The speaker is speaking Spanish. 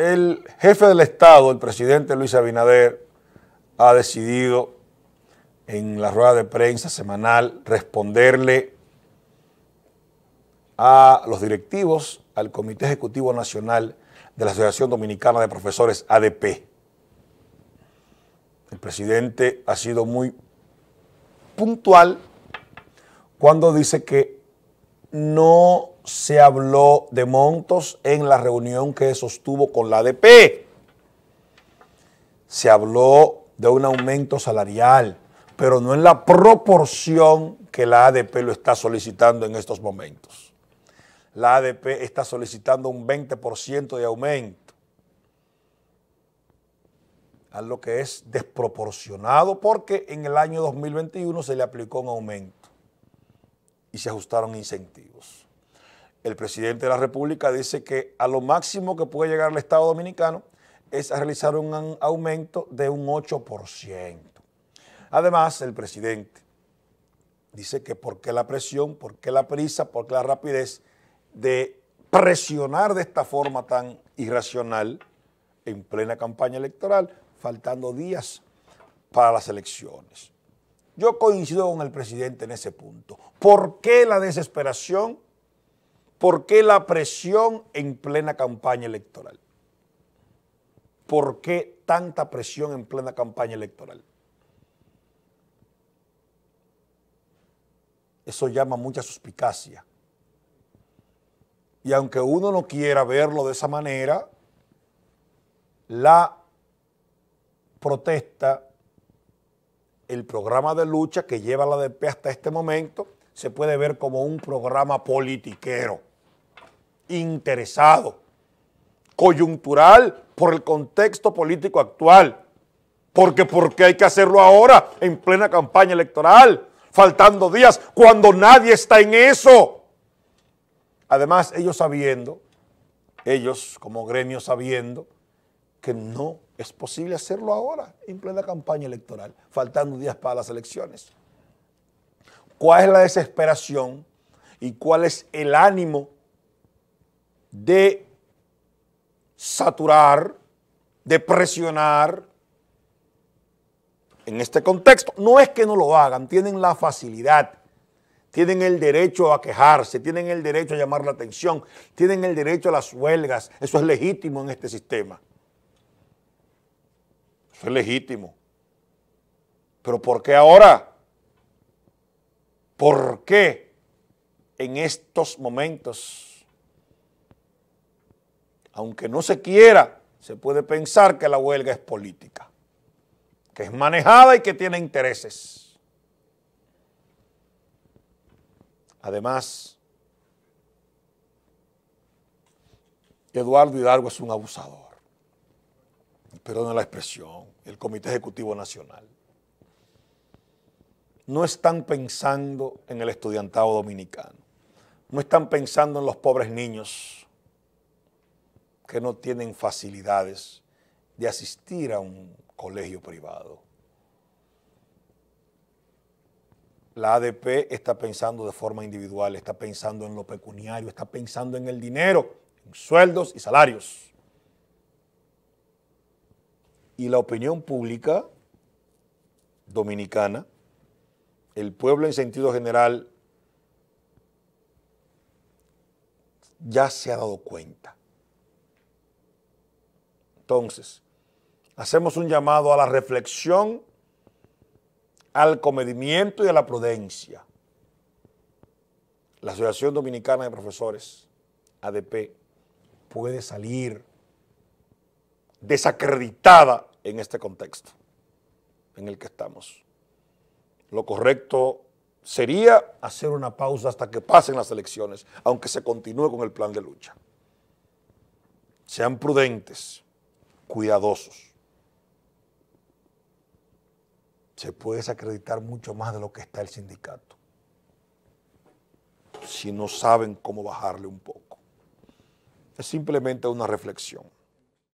el jefe del Estado, el presidente Luis Abinader, ha decidido en la rueda de prensa semanal responderle a los directivos, al Comité Ejecutivo Nacional de la Asociación Dominicana de Profesores, ADP. El presidente ha sido muy puntual cuando dice que no se habló de montos en la reunión que sostuvo con la ADP. Se habló de un aumento salarial, pero no en la proporción que la ADP lo está solicitando en estos momentos. La ADP está solicitando un 20% de aumento, a lo que es desproporcionado, porque en el año 2021 se le aplicó un aumento y se ajustaron incentivos. El presidente de la República dice que a lo máximo que puede llegar el Estado Dominicano es a realizar un aumento de un 8%. Además, el presidente dice que ¿por qué la presión, por qué la prisa, por qué la rapidez de presionar de esta forma tan irracional en plena campaña electoral, faltando días para las elecciones? Yo coincido con el presidente en ese punto. ¿Por qué la desesperación? ¿Por qué la presión en plena campaña electoral? ¿Por qué tanta presión en plena campaña electoral? Eso llama mucha suspicacia. Y aunque uno no quiera verlo de esa manera, la protesta, el programa de lucha que lleva la ADP hasta este momento, se puede ver como un programa politiquero, interesado, coyuntural por el contexto político actual. Porque ¿por qué hay que hacerlo ahora en plena campaña electoral, faltando días, cuando nadie está en eso? Además, ellos como gremio sabiendo que no es posible hacerlo ahora en plena campaña electoral, faltando días para las elecciones. ¿Cuál es la desesperación y cuál es el ánimo de saturar, de presionar en este contexto? No es que no lo hagan, tienen la facilidad, tienen el derecho a quejarse, tienen el derecho a llamar la atención, tienen el derecho a las huelgas. Eso es legítimo en este sistema. Eso es legítimo. Pero ¿por qué ahora? ¿Por qué en estos momentos, aunque no se quiera, se puede pensar que la huelga es política, que es manejada y que tiene intereses? Además, Eduardo Hidalgo es un abusador, perdone la expresión, el Comité Ejecutivo Nacional. No están pensando en el estudiantado dominicano. No están pensando en los pobres niños que no tienen facilidades de asistir a un colegio privado. La ADP está pensando de forma individual, está pensando en lo pecuniario, está pensando en el dinero, en sueldos y salarios. Y la opinión pública dominicana, el pueblo en sentido general, ya se ha dado cuenta. Entonces, hacemos un llamado a la reflexión, al comedimiento y a la prudencia. La Asociación Dominicana de Profesores, ADP, puede salir desacreditada en este contexto en el que estamos. Lo correcto sería hacer una pausa hasta que pasen las elecciones, aunque se continúe con el plan de lucha. Sean prudentes, cuidadosos. Se puede desacreditar mucho más de lo que está el sindicato, si no saben cómo bajarle un poco. Es simplemente una reflexión.